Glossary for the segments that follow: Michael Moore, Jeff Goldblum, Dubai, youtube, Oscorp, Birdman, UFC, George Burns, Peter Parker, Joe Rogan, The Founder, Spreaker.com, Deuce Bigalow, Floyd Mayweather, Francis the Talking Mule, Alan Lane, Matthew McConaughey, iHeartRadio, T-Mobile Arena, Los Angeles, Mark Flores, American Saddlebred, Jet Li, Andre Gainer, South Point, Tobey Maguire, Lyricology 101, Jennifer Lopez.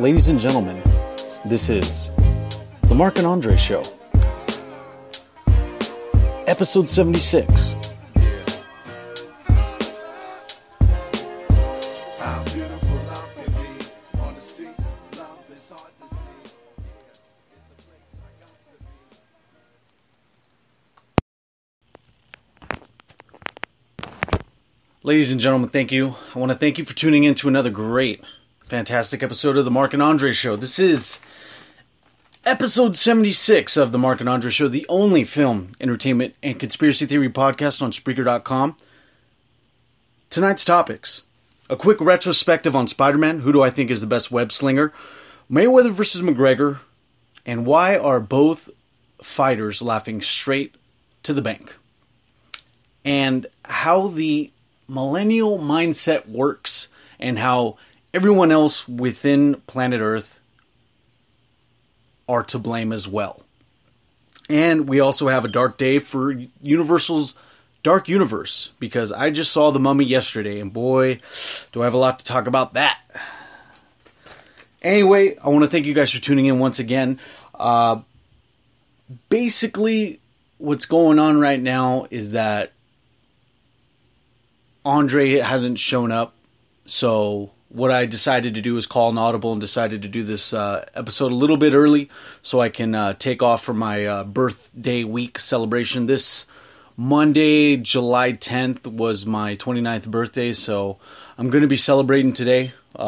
Ladies and gentlemen, this is The Mark and Andre Show, Episode 76. Ladies and gentlemen, thank you. I want to thank you for tuning in to another great, fantastic episode of The Mark and Andre Show. This is episode 76 of The Mark and Andre Show, the only film, entertainment, and conspiracy theory podcast on Spreaker.com. Tonight's topics: a quick retrospective on Spider-Man, who do I think is the best web slinger, Mayweather versus McGregor, and why are both fighters laughing straight to the bank, and how the millennial mindset works, and how everyone else within planet Earth are to blame as well. And we also have a dark day for Universal's Dark Universe, because I just saw The Mummy yesterday, and boy, do I have a lot to talk about that. Anyway, I want to thank you guys for tuning in once again. Basically, what's going on right now is that Andre hasn't shown up, so what I decided to do is call an audible and decided to do this episode a little bit early so I can take off for my birthday week celebration. This Monday, July 10th, was my 29th birthday, so I'm going to be celebrating today with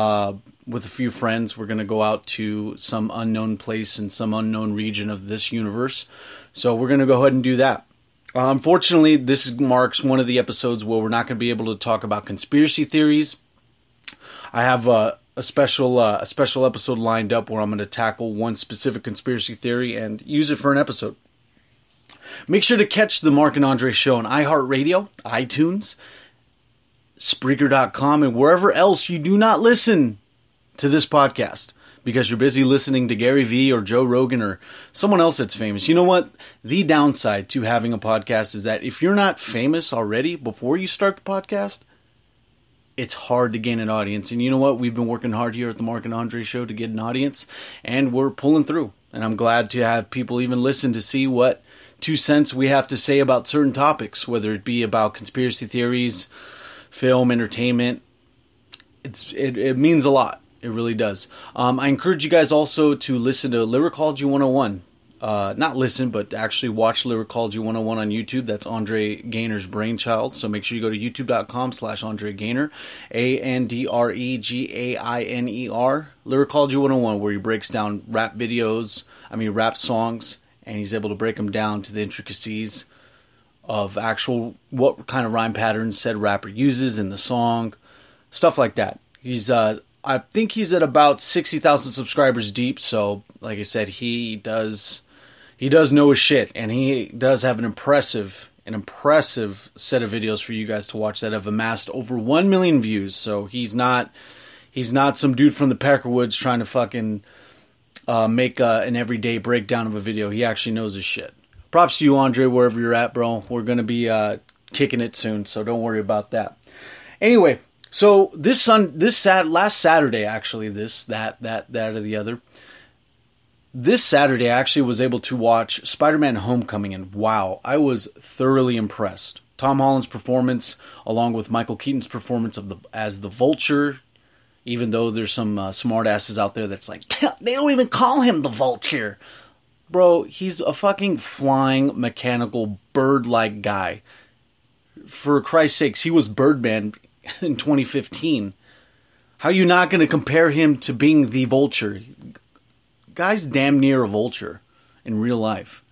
a few friends. We're going to go out to some unknown place in some unknown region of this universe, so we're going to go ahead and do that. Unfortunately, this marks one of the episodes where we're not going to be able to talk about conspiracy theories. I have a special episode lined up where I'm going to tackle one specific conspiracy theory and use it for an episode. Make sure to catch The Mark and Andre Show on iHeartRadio, iTunes, Spreaker.com, and wherever else you do not listen to this podcast, because you're busy listening to Gary Vee or Joe Rogan or someone else that's famous. You know what? The downside to having a podcast is that if you're not famous already before you start the podcast, it's hard to gain an audience. And you know what? We've been working hard here at The Mark and Andre Show to get an audience, and we're pulling through. And I'm glad to have people even listen to see what 2 cents we have to say about certain topics, whether it be about conspiracy theories, film, entertainment. It means a lot. It really does. I encourage you guys also to listen to Lyricology 101. Not listen, but actually watch Lyricology 101 on YouTube. That's Andre Gainer's brainchild. So make sure you go to youtube.com/Andre Gainer, ANDREGAINER, Lyricology 101, where he breaks down rap songs, and he's able to break them down to the intricacies of actual what kind of rhyme patterns said rapper uses in the song, stuff like that. I think he's at about 60,000 subscribers deep, so like I said, he does know his shit, and he does have an impressive set of videos for you guys to watch that have amassed over 1 million views. So he's not some dude from the Peckerwoods trying to fucking make an everyday breakdown of a video. He actually knows his shit. Props to you, Andre, wherever you're at, bro. We're going to be kicking it soon, so don't worry about that. Anyway, so this Saturday I actually was able to watch Spider-Man Homecoming, and wow, I was thoroughly impressed. Tom Holland's performance, along with Michael Keaton's performance as the Vulture, even though there's some smartasses out there that's like, they don't even call him the Vulture. Bro, he's a fucking flying, mechanical, bird-like guy. For Christ's sakes, he was Birdman in 2015. How are you not going to compare him to being the Vulture? Guy's damn near a vulture in real life.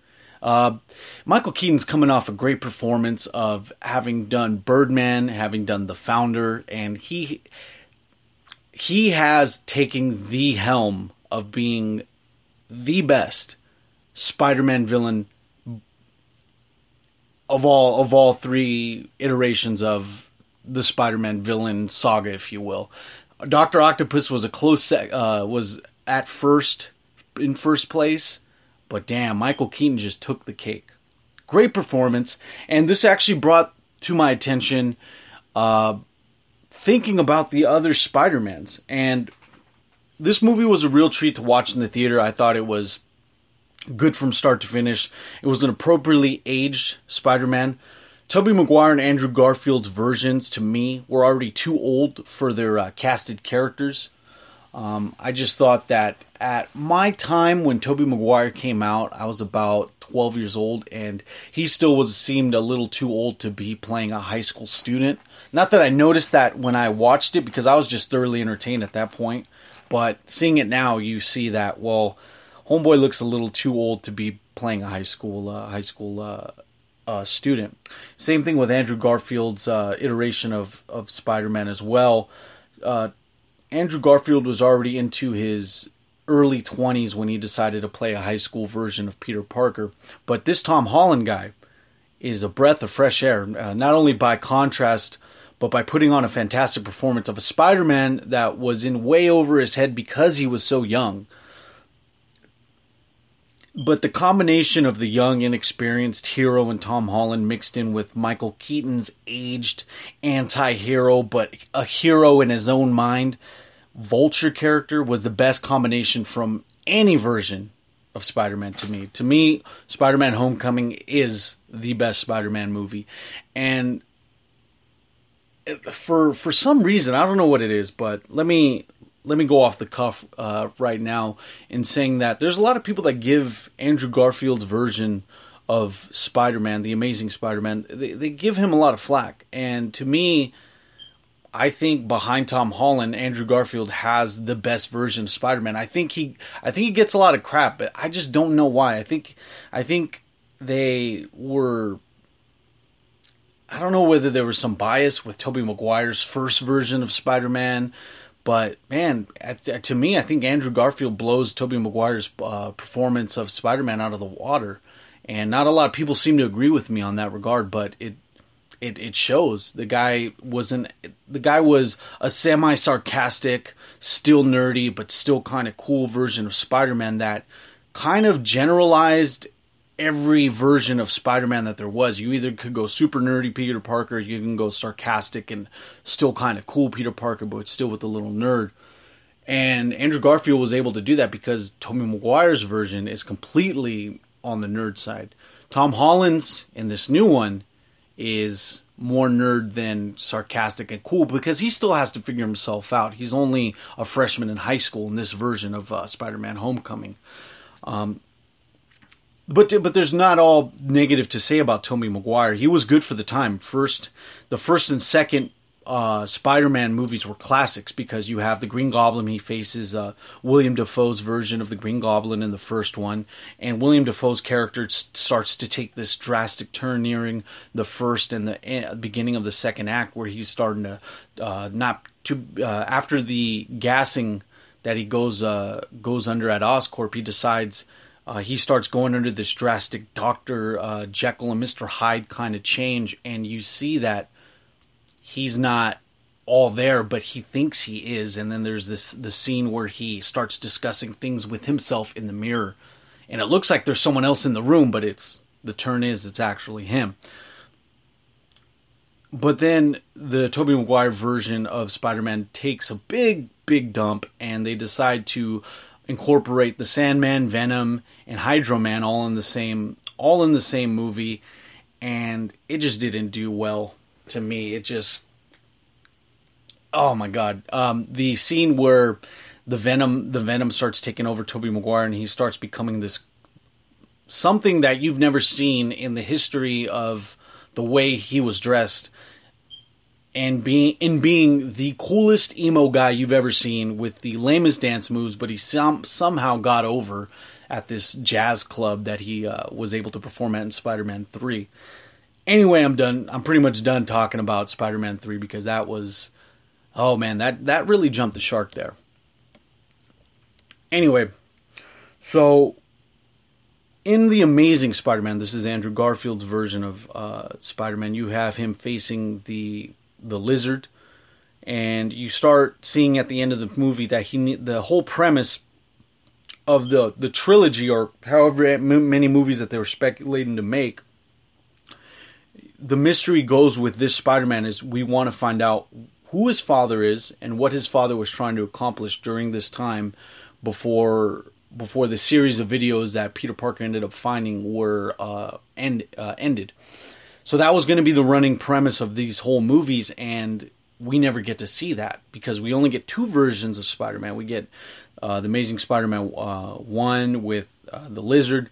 Michael Keaton's coming off a great performance of having done Birdman, having done The Founder, and he has taken the helm of being the best Spider-Man villain of all three iterations of the Spider-Man villain saga, if you will. Dr. Octopus was in first place, but damn, Michael Keaton just took the cake. Great performance, and this actually brought to my attention thinking about the other Spider-Mans, and this movie was a real treat to watch in the theater. I thought it was good from start to finish. It was an appropriately aged Spider-Man. Tobey Maguire and Andrew Garfield's versions, to me, were already too old for their casted characters. I just thought that at my time when Tobey Maguire came out, I was about 12 years old, and he still seemed a little too old to be playing a high school student. Not that I noticed that when I watched it, because I was just thoroughly entertained at that point. But seeing it now, you see that, well, homeboy looks a little too old to be playing a high school student. Same thing with Andrew Garfield's iteration of Spider-Man as well. Andrew Garfield was already into his early 20s when he decided to play a high school version of Peter Parker. But this Tom Holland guy is a breath of fresh air, not only by contrast, but by putting on a fantastic performance of a Spider-Man that was in way over his head because he was so young. But the combination of the young, inexperienced hero in Tom Holland mixed in with Michael Keaton's aged anti-hero, but a hero in his own mind, Vulture character, was the best combination from any version of Spider-Man to me. To me, Spider-Man Homecoming is the best Spider-Man movie. And for some reason, I don't know what it is, but let me go off the cuff right now in saying that there's a lot of people that give Andrew Garfield's version of Spider-Man, The Amazing Spider-Man, they give him a lot of flack. And to me, I think behind Tom Holland, Andrew Garfield has the best version of Spider-Man. I think he gets a lot of crap, but I just don't know why. I think they were... I don't know whether there was some bias with Tobey Maguire's first version of Spider-Man, but, man, to me, I think Andrew Garfield blows Tobey Maguire's performance of Spider-Man out of the water. And not a lot of people seem to agree with me on that regard, but it shows. The guy was a semi-sarcastic, still nerdy, but still kind of cool version of Spider-Man that kind of generalized every version of Spider-Man that there was. You either could go super nerdy Peter Parker, you can go sarcastic and still kind of cool Peter Parker, but still with a little nerd. And Andrew Garfield was able to do that because Tobey Maguire's version is completely on the nerd side. Tom Holland's, in this new one, is more nerd than sarcastic and cool because he still has to figure himself out. He's only a freshman in high school in this version of Spider-Man Homecoming. But there's not all negative to say about Tobey Maguire. He was good for the time. The first and second Spider-Man movies were classics because you have the Green Goblin. He faces William Dafoe's version of the Green Goblin in the first one. And William Dafoe's character starts to take this drastic turn nearing the first and the beginning of the second act where he's starting to after the gassing that he goes under at Oscorp, he decides... he starts going under this drastic Dr. Jekyll and Mr. Hyde kind of change, and you see that he's not all there, but he thinks he is. And then there's the scene where he starts discussing things with himself in the mirror, and it looks like there's someone else in the room, but it's actually him. But then the Tobey Maguire version of Spider-Man takes a big dump, and they decide to incorporate the Sandman, Venom, and Hydro Man all in the same movie, and it just didn't do well to me. It just, oh my god, the scene where the Venom starts taking over Tobey Maguire and he starts becoming this something that you've never seen in the history of the way he was dressed. And being the coolest emo guy you've ever seen with the lamest dance moves, but he somehow got over at this jazz club that he was able to perform at in Spider-Man 3. Anyway, I'm done. I'm pretty much done talking about Spider-Man 3 because that was... oh man, that really jumped the shark there. Anyway, so... in The Amazing Spider-Man, this is Andrew Garfield's version of Spider-Man, you have him facing the Lizard, and you start seeing at the end of the movie that the whole premise of the trilogy, or however many movies that they were speculating to make, the mystery goes with this Spider-Man is we want to find out who his father is and what his father was trying to accomplish during this time before the series of videos that Peter Parker ended up finding were ended. So that was going to be the running premise of these whole movies, and we never get to see that because we only get two versions of Spider-Man. We get the Amazing Spider-Man 1 with the Lizard,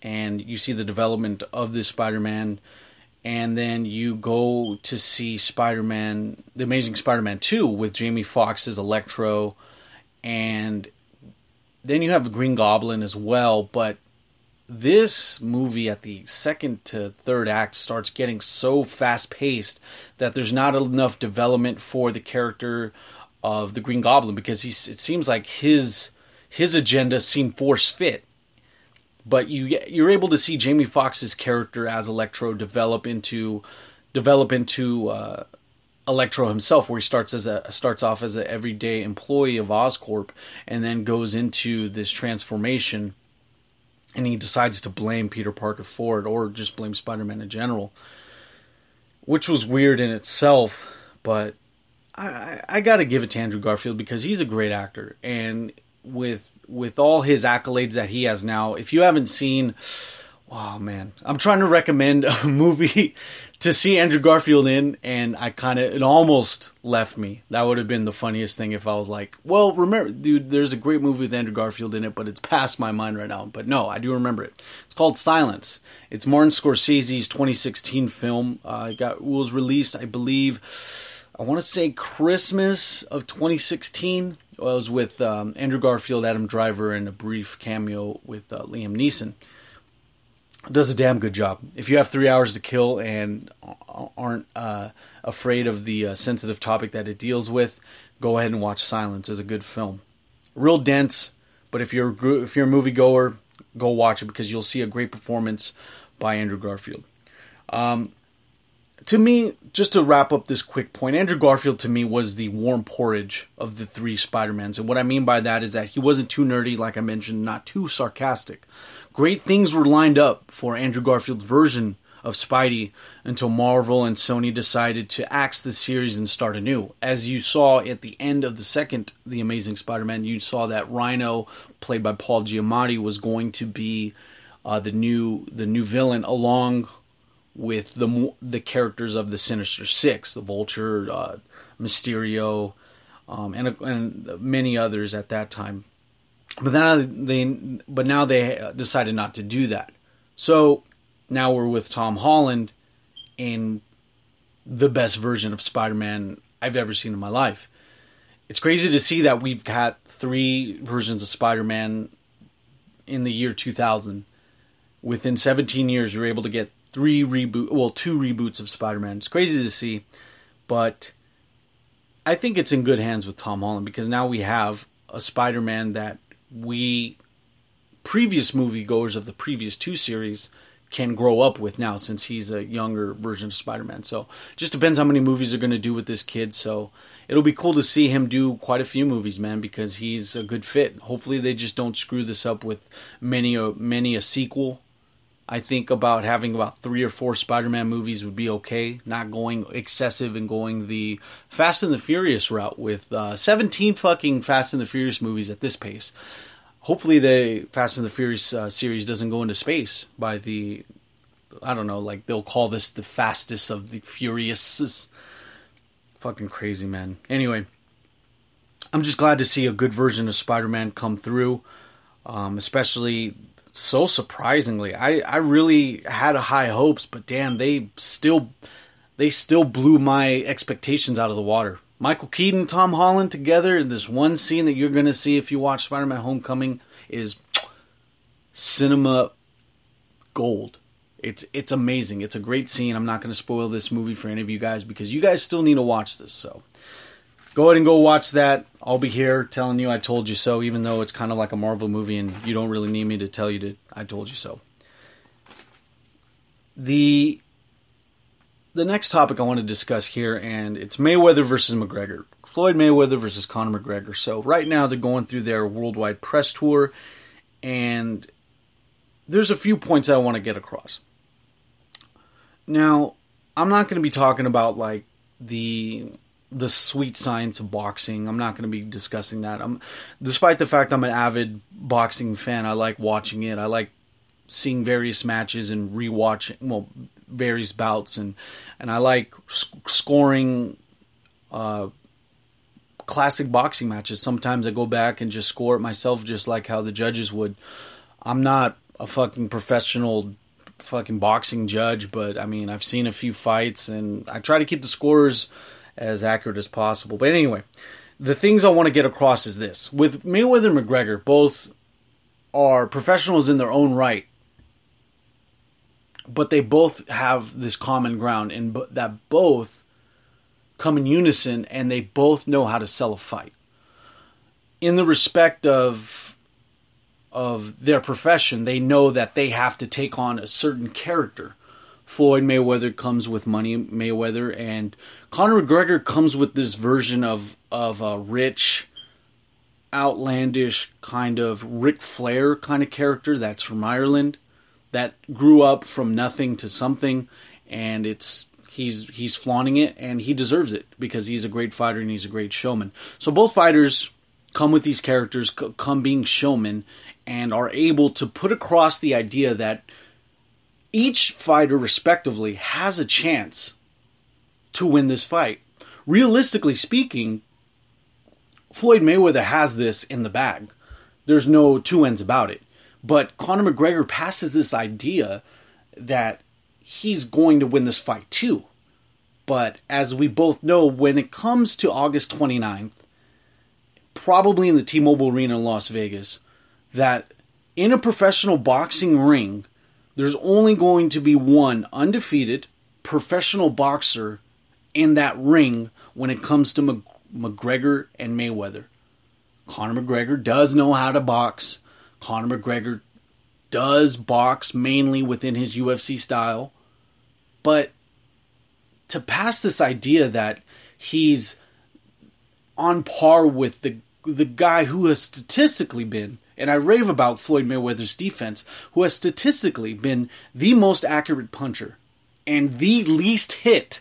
and you see the development of this Spider-Man. And then you go to see Spider-Man, The Amazing Spider-Man 2 with Jamie Foxx's Electro. And then you have the Green Goblin as well. But this movie at the second to third act starts getting so fast-paced that there's not enough development for the character of the Green Goblin. Because it seems like his agenda seemed force-fit. But you're able to see Jamie Foxx's character as Electro develop into Electro himself, where he starts off as an everyday employee of Oscorp, and then goes into this transformation, and he decides to blame Peter Parker for it, or just blame Spider-Man in general, which was weird in itself. But I got to give it to Andrew Garfield because he's a great actor, and with all his accolades that he has now, if you haven't seen, oh man, I'm trying to recommend a movie to see Andrew Garfield in, and it almost left me. That would have been the funniest thing if I was like, well, remember, dude, there's a great movie with Andrew Garfield in it, but it's past my mind right now. But no, I do remember it. It's called Silence. It's Martin Scorsese's 2016 film. It was released, I believe, I want to say Christmas of 2016. Well, it was with Andrew Garfield, Adam Driver, and a brief cameo with Liam Neeson. Does a damn good job. If you have 3 hours to kill and aren't afraid of the sensitive topic that it deals with, go ahead and watch Silence. It's a good film. Real dense, but if you're a moviegoer, go watch it because you'll see a great performance by Andrew Garfield. To me, just to wrap up this quick point, Andrew Garfield to me was the warm porridge of the three Spider-Mans. And what I mean by that is that he wasn't too nerdy, like I mentioned, not too sarcastic. Great things were lined up for Andrew Garfield's version of Spidey until Marvel and Sony decided to axe the series and start anew. As you saw at the end of the second The Amazing Spider-Man, you saw that Rhino, played by Paul Giamatti, was going to be the new villain along with the characters of the Sinister Six, the Vulture, Mysterio, and many others at that time. But now they decided not to do that. So now we're with Tom Holland in the best version of Spider-Man I've ever seen in my life. It's crazy to see that we've got three versions of Spider-Man in the year 2000. Within 17 years, you're able to get two reboots of Spider-Man. It's crazy to see, but I think it's in good hands with Tom Holland because now we have a Spider-Man that we previous moviegoers of the previous two series can grow up with now since he's a younger version of Spider-Man. So it just depends how many movies they're going to do with this kid. So it'll be cool to see him do quite a few movies, man, because he's a good fit. Hopefully they just don't screw this up with many a sequel. I think about having about 3 or 4 Spider-Man movies would be okay. Not going excessive and going the Fast and the Furious route with 17 fucking Fast and the Furious movies at this pace. Hopefully the Fast and the Furious series doesn't go into space by the... I don't know, like they'll call this the fastest of the Furious. Fucking crazy, man. Anyway, I'm just glad to see a good version of Spider-Man come through. Especially... so surprisingly, I really had high hopes, but damn, they still blew my expectations out of the water. Michael Keaton, Tom Holland together in this one scene that you're going to see if you watch Spider-Man Homecoming is cinema gold. It's amazing. It's a great scene. I'm not going to spoil this movie for any of you guys because you guys still need to watch this, so... go ahead and go watch that. I'll be here telling you I told you so, even though it's kind of like a Marvel movie and you don't really need me to tell you that I told you so. The next topic I want to discuss here, and it's Mayweather versus McGregor. Floyd Mayweather versus Conor McGregor. So right now they're going through their worldwide press tour, and there's a few points I want to get across. Now, I'm not going to be talking about like the... the sweet science of boxing. I'm not going to be discussing that. Despite the fact I'm an avid boxing fan, I like watching it. I like seeing various matches and rewatching, various bouts, and I like scoring classic boxing matches. Sometimes I go back and just score it myself, just like how the judges would. I'm not a fucking professional fucking boxing judge, but I mean, I've seen a few fights and I try to keep the scores as accurate as possible. But anyway, the things I want to get across is this. With Mayweather and McGregor, both are professionals in their own right, but they both have this common ground, and that both come in unison, and they both know how to sell a fight. In the respect of their profession, they know that they have to take on a certain character. Floyd Mayweather comes with Money Mayweather, and Conor McGregor comes with this version of a rich, outlandish kind of Ric Flair kind of character that's from Ireland, that grew up from nothing to something, and he's flaunting it, and he deserves it because he's a great fighter and he's a great showman. So both fighters come with these characters, come being showmen, and are able to put across the idea that each fighter respectively has a chance to win this fight. Realistically speaking, Floyd Mayweather has this in the bag. There's no two ends about it. But Conor McGregor passes this idea that he's going to win this fight too. But as we both know, when it comes to August 29th, probably in the T-Mobile Arena in Las Vegas, that in a professional boxing ring, there's only going to be one undefeated professional boxer in that ring when it comes to McGregor and Mayweather. Conor McGregor does know how to box. Conor McGregor does box mainly within his UFC style, but to pass this idea that he's on par with the guy who has statistically been, and I rave about Floyd Mayweather's defense, who has statistically been the most accurate puncher and the least hit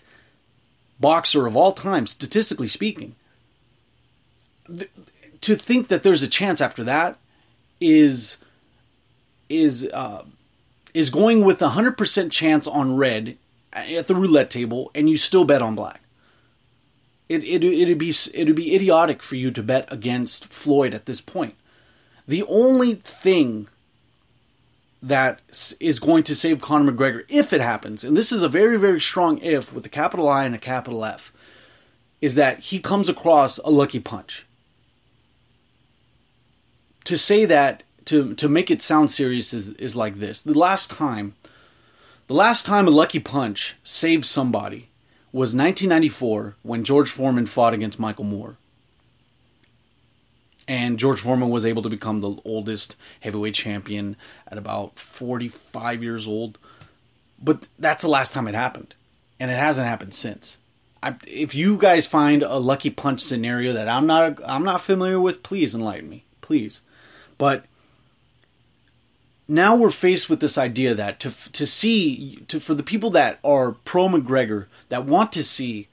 boxer of all time, statistically speaking. To think that there's a chance after that is going with 100% chance on red at the roulette table, and you still bet on black. It'd be idiotic for you to bet against Floyd at this point. The only thing that is going to save Conor McGregor, if it happens, and this is a very, very strong if with a capital I and a capital F, is that he comes across a lucky punch. To say that, to make it sound serious is like this. The last time a lucky punch saved somebody was 1994 when George Foreman fought against Michael Moore. And George Foreman was able to become the oldest heavyweight champion at about 45 years old. But that's the last time it happened. And it hasn't happened since. If you guys find a lucky punch scenario that I'm not familiar with, please enlighten me. Please. But now we're faced with this idea that for the people that are pro McGregor, that want to see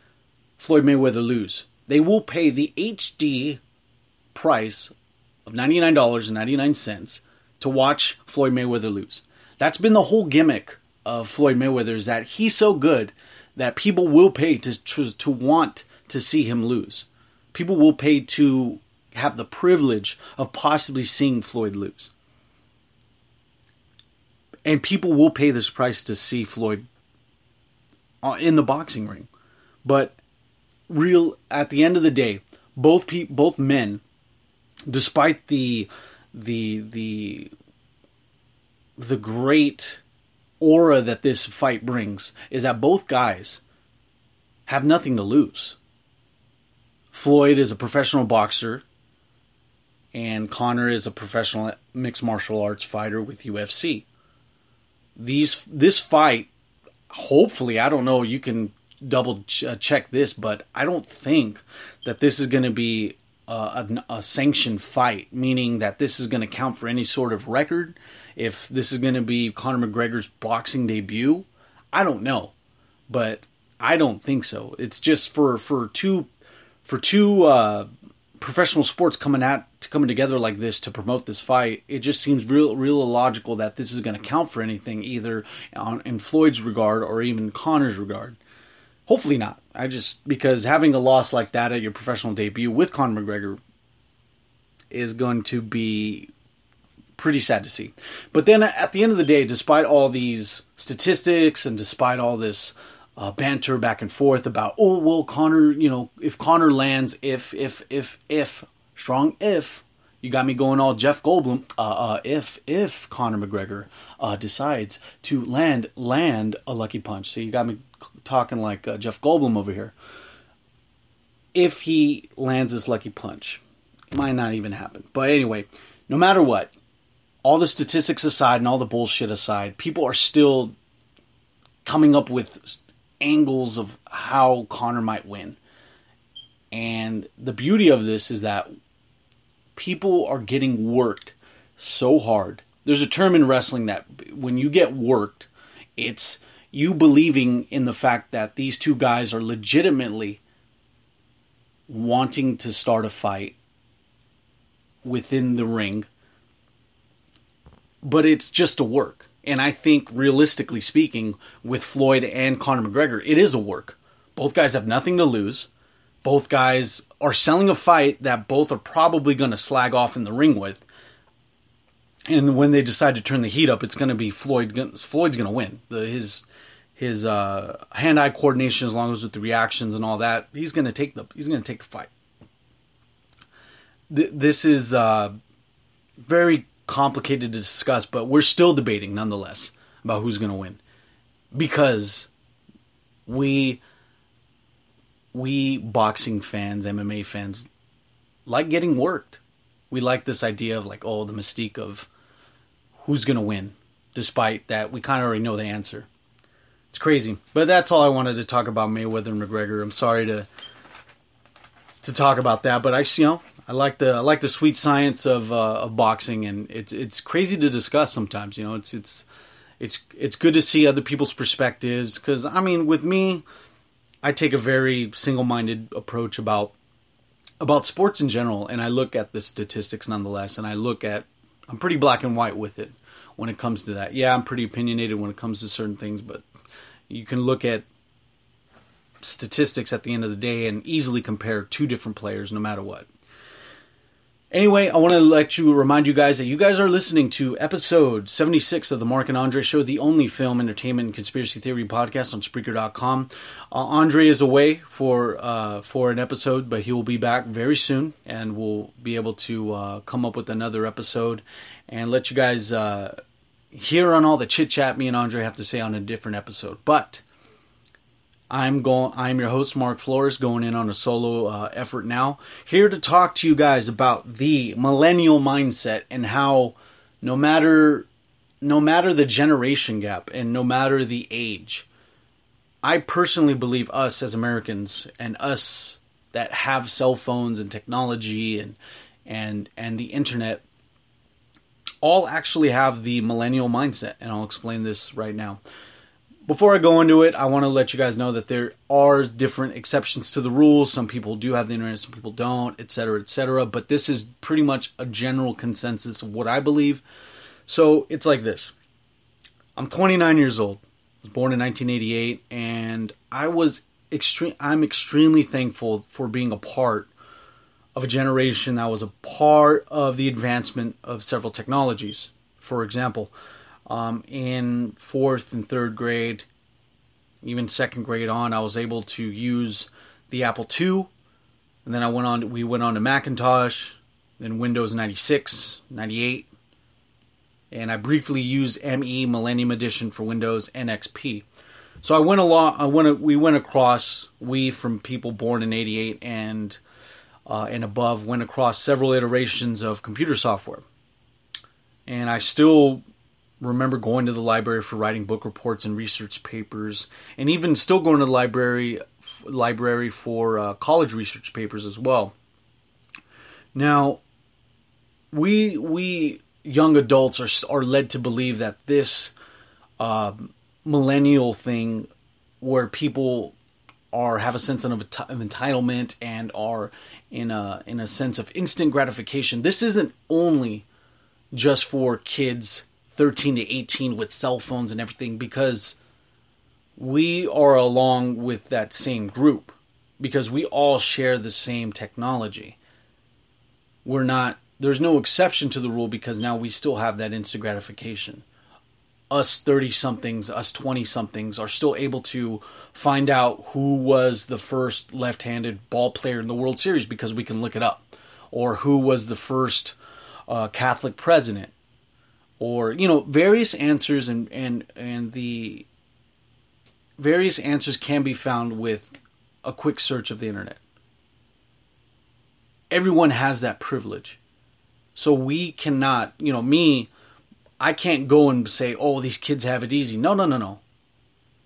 Floyd Mayweather lose, they will pay the HD price of $99.99 to watch Floyd Mayweather lose. That's been the whole gimmick of Floyd Mayweather, is that he's so good that people will pay to want to see him lose. People will pay to have the privilege of possibly seeing Floyd lose. And people will pay this price to see Floyd in the boxing ring. But at the end of the day, both men, despite the great aura that this fight brings, is that both guys have nothing to lose. Floyd is a professional boxer, and Conor is a professional mixed martial arts fighter with UFC. This fight, hopefully, I don't know, you can double check this, but I don't think that this is going to be a sanctioned fight, meaning that this is going to count for any sort of record. If this is going to be Conor McGregor's boxing debut, I don't know, but I don't think so. It's just for two for two professional sports coming together like this to promote this fight, it just seems real illogical that this is going to count for anything, either in Floyd's regard or even Connor's regard. Hopefully not. Because having a loss like that at your professional debut with Conor McGregor is going to be pretty sad to see. But then at the end of the day, despite all these statistics and despite all this banter back and forth about, oh, well, Conor, you know, if Conor lands, if, strong if, you got me going all Jeff Goldblum, if Conor McGregor decides to land a lucky punch. So you got me talking like Jeff Goldblum over here. If he lands his lucky punch, it might not even happen. But anyway, no matter what, all the statistics aside and all the bullshit aside, people are still coming up with angles of how Conor might win. And the beauty of this is that people are getting worked so hard. There's a term in wrestling that when you get worked, it's you believing in the fact that these two guys are legitimately wanting to start a fight within the ring, but it's just a work. And I think, realistically speaking, with Floyd and Conor McGregor, it is a work. Both guys have nothing to lose. Both guys are selling a fight that both are probably going to slag off in the ring with. And when they decide to turn the heat up, it's going to be Floyd's going to win. His hand-eye coordination, as long as with the reactions and all that, he's going to take the fight. This is very complicated to discuss, but we're still debating nonetheless about who's going to win, because we boxing fans, MMA fans, like getting worked. We like this idea of like, oh, the mystique of who's going to win, despite that we kind of already know the answer. It's crazy. But that's all I wanted to talk about Mayweather and McGregor. I'm sorry to talk about that, but I like the sweet science of boxing, and it's crazy to discuss sometimes. You know, it's good to see other people's perspectives, because I mean, with me, I take a very single-minded approach about sports in general, and I look at the statistics nonetheless, and I'm pretty black and white with it when it comes to that. Yeah, I'm pretty opinionated when it comes to certain things, but you can look at statistics at the end of the day and easily compare two different players no matter what. Anyway, I want to remind you guys that you guys are listening to episode 76 of The Mark and Andre Show, the only film, entertainment, and conspiracy theory podcast on Spreaker.com. Andre is away for an episode, but he will be back very soon, and we'll be able to come up with another episode and let you guys hear on all the chit-chat me and Andre have to say on a different episode. But I'm your host, Mark Flores, going in on a solo effort now, here to talk to you guys about the millennial mindset and how no matter the generation gap and no matter the age, I personally believe us as Americans and us that have cell phones and technology and the internet all actually have the millennial mindset, and I'll explain this right now. Before I go into it, I want to let you guys know that there are different exceptions to the rules. Some people do have the internet, some people don't, etc., etc. But this is pretty much a general consensus of what I believe. So it's like this. I'm 29 years old. I was born in 1988, and I'm extremely thankful for being a part of a generation that was a part of the advancement of several technologies. For example, in 4th and 3rd grade, even 2nd grade on, I was able to use the Apple II, and then we went on to Macintosh, then Windows 96, 98, and I briefly used ME, Millennium Edition, for Windows and XP. So we from people born in 88 and above went across several iterations of computer software. And I still remember going to the library for writing book reports and research papers, and even still going to the library for college research papers as well. Now, we young adults are led to believe that this millennial thing, where people are have a sense of entitlement and are in a sense of instant gratification. This isn't only just for kids 13 to 18 with cell phones and everything, because we are along with that same group, because we all share the same technology. We're not, there's no exception to the rule, because now we still have that instant gratification. Us 30-somethings, us 20-somethings are still able to find out who was the first left-handed ball player in the World Series because we can look it up. Or who was the first Catholic president. Or, you know, various answers and the various answers can be found with a quick search of the internet. Everyone has that privilege. So we cannot, you know, I can't go and say, oh, these kids have it easy. No.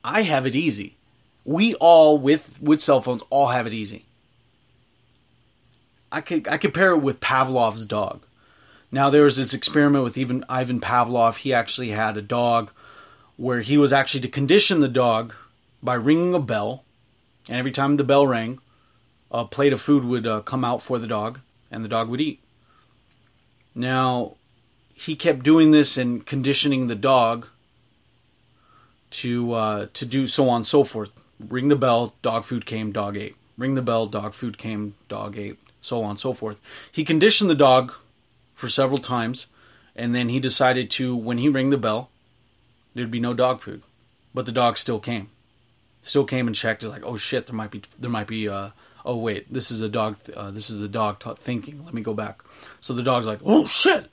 I have it easy. We all, with cell phones, all have it easy. I compare it with Pavlov's dog. Now, there was this experiment with even Ivan Pavlov. He actually had a dog where he was actually to condition the dog by ringing a bell. And every time the bell rang, a plate of food would come out for the dog, and the dog would eat. Now, he kept doing this and conditioning the dog to do so on and so forth. Ring the bell, dog food came, dog ate. Ring the bell, dog food came, dog ate, so on and so forth. He conditioned the dog for several times, and then he decided to, when he rang the bell, there'd be no dog food. But the dog still came. Still came and checked. It's like, oh shit, there might be oh wait, this is the dog thinking. Let me go back. So the dog's like, oh shit,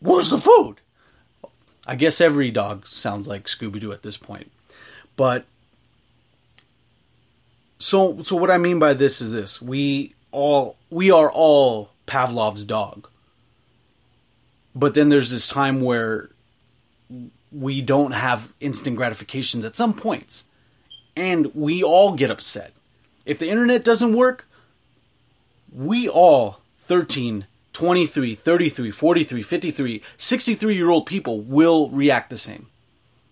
where's the food? I guess every dog sounds like Scooby-Doo at this point. But so what I mean by this is this. We are all Pavlov's dog. But then there's this time where we don't have instant gratifications at some points. And we all get upset. If the internet doesn't work, we all, 13, 23, 33, 43, 53, 63-year-old people will react the same.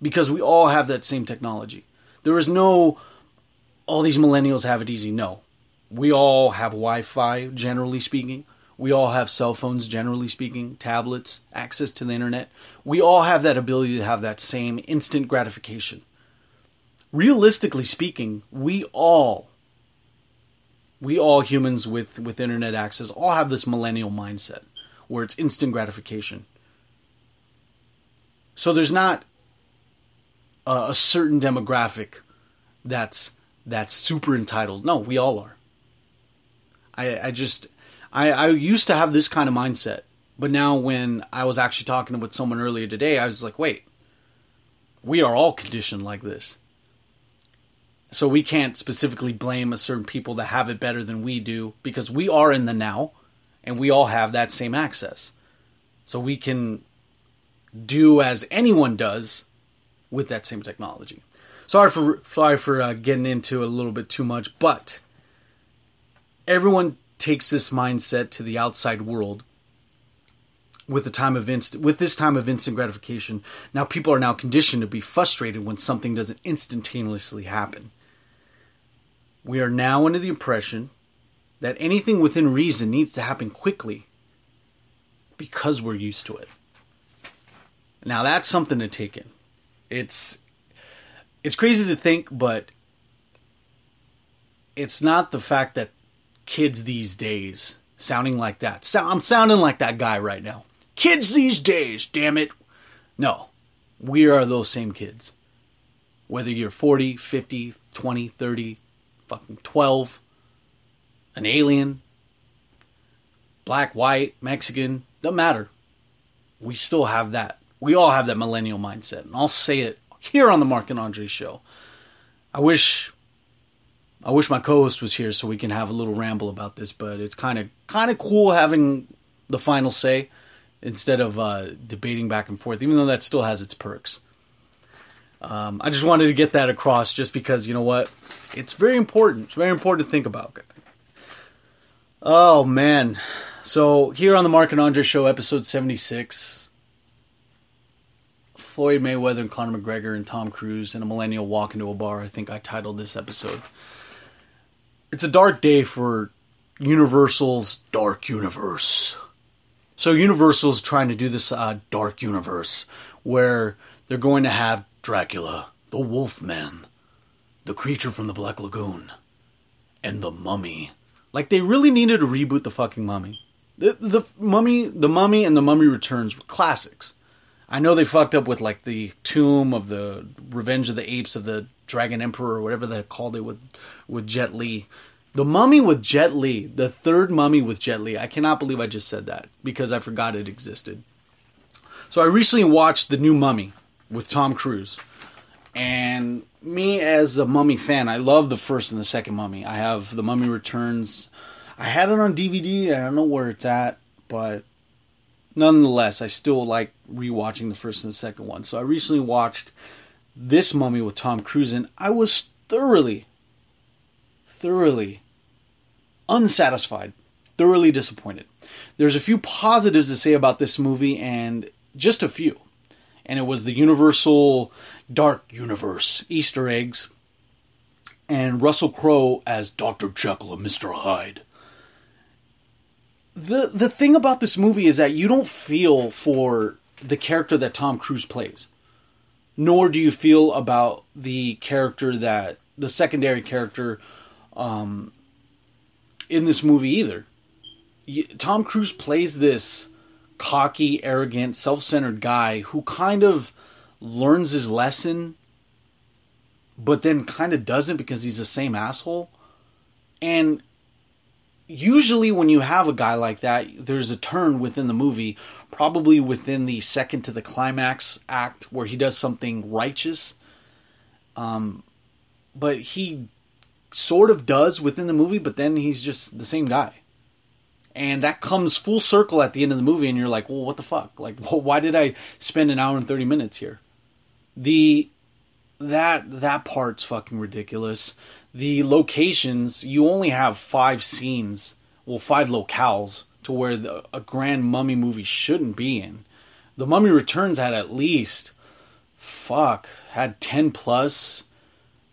Because we all have that same technology. There is no, all these millennials have it easy. No. We all have Wi-Fi, generally speaking. We all have cell phones, generally speaking. Tablets, access to the internet. We all have that ability to have that same instant gratification. Realistically speaking, we all humans with internet access all have this millennial mindset where it's instant gratification. So there's not a certain demographic that's super entitled. No, we all are. I used to have this kind of mindset, but now when I was actually talking with someone earlier today, I was like, wait, we are all conditioned like this. So we can't specifically blame a certain people that have it better than we do, because we are in the now and we all have that same access. So we can do as anyone does with that same technology. Sorry for getting into it a little bit too much, but everyone takes this mindset to the outside world with this time of instant gratification. Now people are now conditioned to be frustrated when something doesn't instantaneously happen. We are now under the impression that anything within reason needs to happen quickly because we're used to it. Now that's something to take in. It's crazy to think, but it's not the fact that kids these days sounding like that. I'm sounding like that guy right now. Kids these days, damn it. No, we are those same kids. Whether you're 40, 50, 20, 30, fucking 12, an alien, black, white, Mexican, doesn't matter. We still have that. We all have that millennial mindset. And I'll say it here on the Mark and Andre Show. I wish my co-host was here so we can have a little ramble about this, but it's kind of cool having the final say instead of debating back and forth, even though that still has its perks. I just wanted to get that across just because, you know what? It's very important. It's very important to think about. Oh, man. So here on the Mark and Andre Show, episode 76, Floyd Mayweather and Conor McGregor and Tom Cruise and a millennial walk into a bar. I think I titled this episode. It's a dark day for Universal's Dark Universe. So Universal's trying to do this Dark Universe where they're going to have Dracula, the Wolfman, the Creature from the Black Lagoon, and the Mummy. Like, they really needed to reboot the fucking Mummy. The Mummy and The Mummy Returns were classics. I know they fucked up with, like, the Tomb of the Revenge of the Apes of the Dragon Emperor or whatever they called it with Jet Li. The Mummy with Jet Li. The third Mummy with Jet Li. I cannot believe I just said that because I forgot it existed. So I recently watched The New Mummy with Tom Cruise. And me as a Mummy fan, I love the first and the second Mummy. I have The Mummy Returns. I had it on DVD. I don't know where it's at, but nonetheless, I still like rewatching the first and the second one. So I recently watched this Mummy with Tom Cruise, and I was thoroughly unsatisfied, thoroughly disappointed. There's a few positives to say about this movie, and just a few. And it was the Universal Dark Universe Easter eggs. And Russell Crowe as Dr. Jekyll and Mr. Hyde. The thing about this movie is that you don't feel for the character that Tom Cruise plays. Nor do you feel about the character that... the secondary character in this movie either. Tom Cruise plays this cocky, arrogant, self-centered guy who kind of learns his lesson... but then kind of doesn't because he's the same asshole. And usually when you have a guy like that, there's a turn within the movie, probably within the second to the climax act, where he does something righteous. But he sort of does within the movie, but then he's just the same guy. And that comes full circle at the end of the movie, and you're like, well, what the fuck? Like, well, why did I spend an hour and 30 minutes here? That part's fucking ridiculous. The locations, you only have 5 scenes, well, 5 locales to where a grand mummy movie shouldn't be in. The Mummy Returns had at least, had 10 plus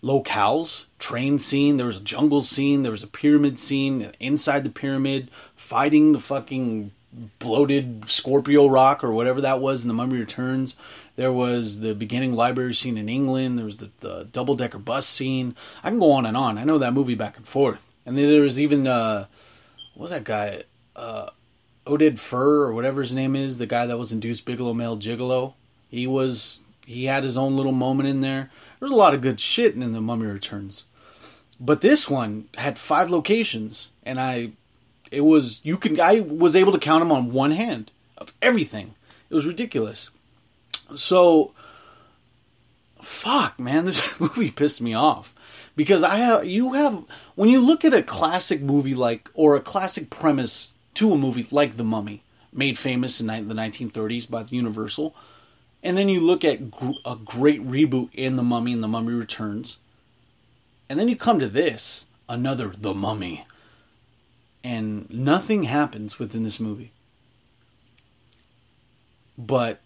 locales. Train scene, there was a jungle scene, there was a pyramid scene, inside the pyramid, fighting the fucking bloated Scorpio rock or whatever that was in The Mummy Returns. There was the beginning library scene in England. There was the double-decker bus scene. I can go on and on. I know that movie back and forth. And then there was even, what was that guy? Oded Fehr or whatever his name is. The guy that was in Deuce Bigalow Male Gigalow. He had his own little moment in there. There was a lot of good shit in The Mummy Returns. But this one had 5 locations. And I was able to count them on one hand of everything. It was ridiculous. So, this movie pissed me off. Because when you look at a classic movie or a classic premise to a movie like The Mummy, made famous in the 1930s by Universal, and then you look at a great reboot in The Mummy and The Mummy Returns, and then you come to this, another The Mummy, and nothing happens within this movie. But...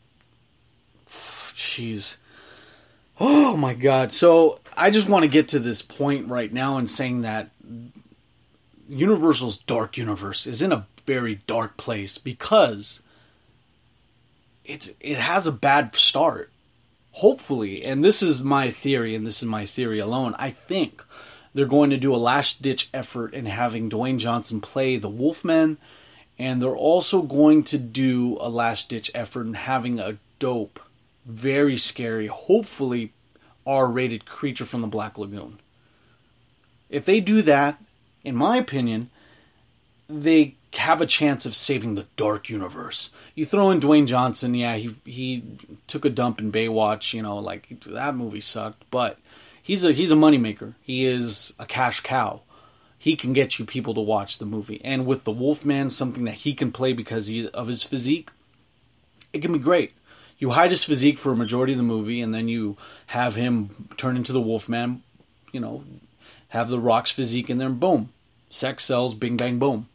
jeez. Oh my God. So I just want to get to this point right now in saying that Universal's Dark Universe is in a very dark place because it has a bad start. Hopefully, and this is my theory alone, I think they're going to do a last-ditch effort in having Dwayne Johnson play the Wolfman, and they're also going to do a last-ditch effort in having a dope, very scary, hopefully R-rated Creature from the Black Lagoon. If they do that, in my opinion, they have a chance of saving the Dark Universe. You throw in Dwayne Johnson, yeah, he took a dump in Baywatch, you know, like, that movie sucked, but he's a moneymaker. He is a cash cow. He can get you people to watch the movie. And with the Wolfman, something that he can play because of his physique, it can be great. You hide his physique for a majority of the movie, and then you have him turn into the Wolfman, you know, have the Rock's physique in there, and boom. Sex sells, bing, bang, boom.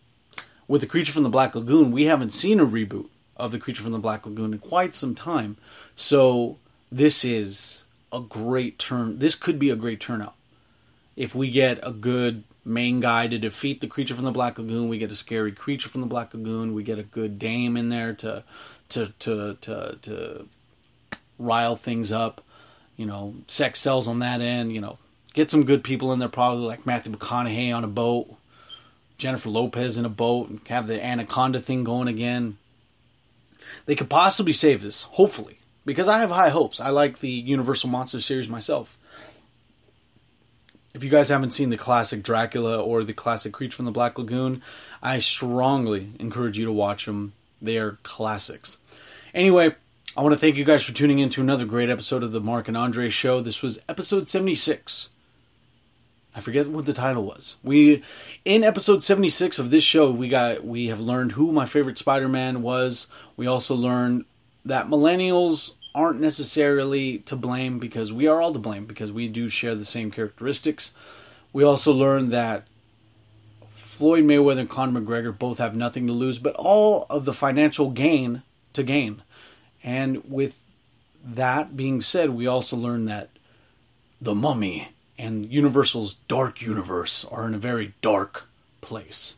With The Creature from the Black Lagoon, we haven't seen a reboot of The Creature from the Black Lagoon in quite some time. So this is a great turn. This could be a great turnout. If we get a good main guy to defeat the creature from the Black Lagoon, we get a scary creature from the Black Lagoon, we get a good dame in there to rile things up. You know, sex sells on that end. You know, get some good people in there, probably like Matthew McConaughey on a boat, Jennifer Lopez in a boat, and have the Anaconda thing going again. They could possibly save this, hopefully, because I have high hopes. I like the Universal Monster series myself. If you guys haven't seen the classic Dracula or the classic Creature from the Black Lagoon, I strongly encourage you to watch them. They are classics. Anyway, I want to thank you guys for tuning in to another great episode of The Mark and Andre Show. This was episode 76. I forget what the title was. In episode 76 of this show, we have learned who my favorite Spider-Man was. We also learned that millennials aren't necessarily to blame, because we are all to blame, because we do share the same characteristics. We also learned that Floyd Mayweather and Conor McGregor both have nothing to lose, but all of the financial gain to gain. And with that being said, we also learned that The Mummy and Universal's Dark Universe are in a very dark place.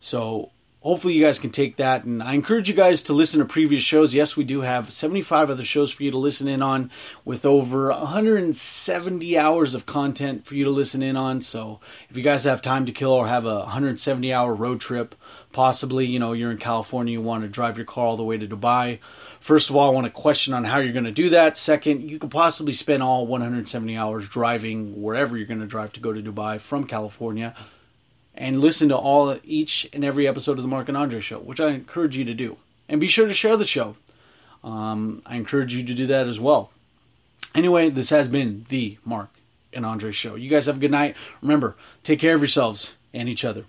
So hopefully you guys can take that, and I encourage you guys to listen to previous shows. Yes, we do have 75 other shows for you to listen in on, with over 170 hours of content for you to listen in on. So if you guys have time to kill or have a 170-hour road trip, possibly, you know, you're in California, you want to drive your car all the way to Dubai. First of all, I want to question on how you're going to do that. Second, you could possibly spend all 170 hours driving wherever you're going to drive to go to Dubai from California. And listen to each and every episode of The Mark and Andre Show, which I encourage you to do. And be sure to share the show. I encourage you to do that as well. Anyway, this has been The Mark and Andre Show. You guys have a good night. Remember, take care of yourselves and each other.